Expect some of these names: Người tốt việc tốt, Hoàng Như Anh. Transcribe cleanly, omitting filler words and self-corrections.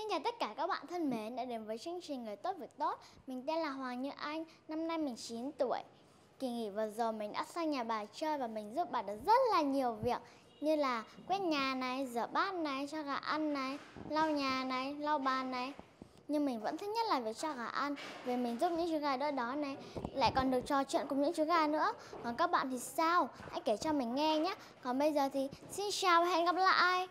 Xin chào tất cả các bạn thân mến đã đến với chương trình Người Tốt Việt Tốt. Mình tên là Hoàng Như Anh, năm nay mình 9 tuổi. Kỳ nghỉ vừa rồi mình đã sang nhà bà chơi và mình giúp bà được rất là nhiều việc như là quét nhà này, rửa bát này, cho gà ăn này, lau nhà này, lau bàn này. Nhưng mình vẫn thích nhất là việc cho gà ăn, vì mình giúp những chú gà đỡ đói này, lại còn được trò chuyện cùng những chú gà nữa. Còn các bạn thì sao? Hãy kể cho mình nghe nhé. Còn bây giờ thì xin chào và hẹn gặp lại.